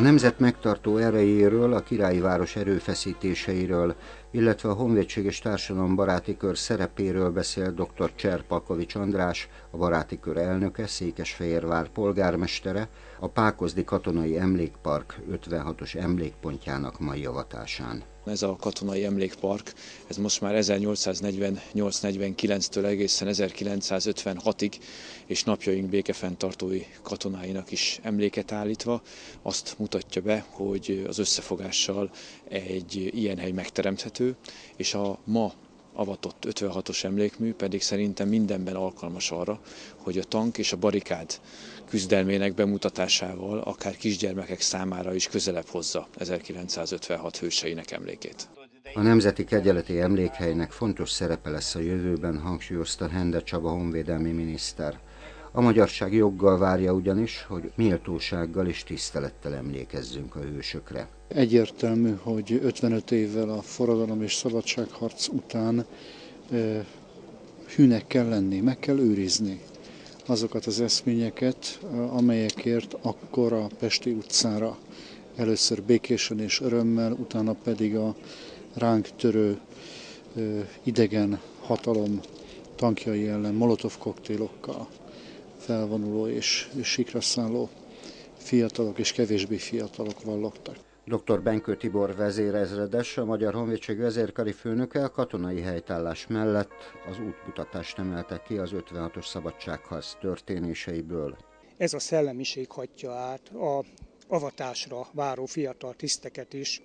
A nemzet megtartó erejéről, a királyi város erőfeszítéseiről, illetve a honvédséges társadalom baráti kör szerepéről beszél dr. Cser-Palkovics András, a baráti kör elnöke, Székesfehérvár polgármestere, a Pákozdi Katonai Emlékpark 56-os emlékpontjának mai avatásán. Ez a katonai emlékpark, ez most már 1848-49-től egészen 1956-ig, és napjaink békefenntartói katonáinak is emléket állítva, azt mutatja be, hogy az összefogással egy ilyen hely megteremthető, és a ma avatott 56-os emlékmű pedig szerintem mindenben alkalmas arra, hogy a tank és a barikád küzdelmének bemutatásával akár kisgyermekek számára is közelebb hozza 1956 hőseinek emlékét. A Nemzeti Kegyeleti Emlékhelynek fontos szerepe lesz a jövőben, hangsúlyozta Hende Csaba honvédelmi miniszter. A magyarság joggal várja ugyanis, hogy méltósággal és tisztelettel emlékezzünk a hősökre. Egyértelmű, hogy 55 évvel a forradalom és szabadságharc után hűnek kell lenni, meg kell őrizni azokat az eszményeket, amelyekért akkor a Pesti utcára először békésen és örömmel, utána pedig a ránk törő idegen hatalom tankjai ellen molotov koktélokkal felvonuló és sikra szálló fiatalok és kevésbé fiatalok vallottak. Dr. Benkő Tibor vezérezredes, a Magyar Honvédség vezérkari főnöke a katonai helytállás mellett az útmutatást emelte ki az 56-os szabadságharc történéseiből. Ez a szellemiség hagyja át a avatásra váró fiatal tiszteket is,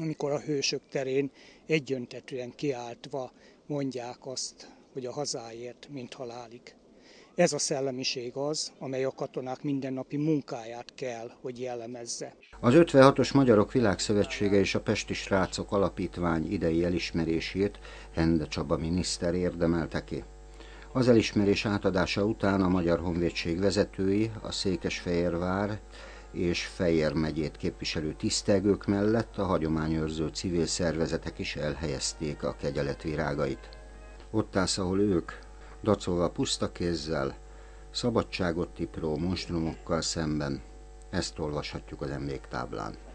amikor a hősök terén egyöntetűen kiáltva mondják azt, hogy a hazáért mint halálig. Ez a szellemiség az, amely a katonák mindennapi munkáját kell, hogy jellemezze. Az 56-os Magyarok Világszövetsége és a Pesti Srácok Alapítvány idei elismerését Hende Csaba miniszter érdemelte ki. Az elismerés átadása után a Magyar Honvédség vezetői, a Székesfehérvár és Fejér megyét képviselő tisztelgők mellett a hagyományőrző civil szervezetek is elhelyezték a kegyelet virágait. Ott állsz, ahol ők, dacolva puszta kézzel, szabadságot tipró monstrumokkal szemben, ezt olvashatjuk az emléktáblán.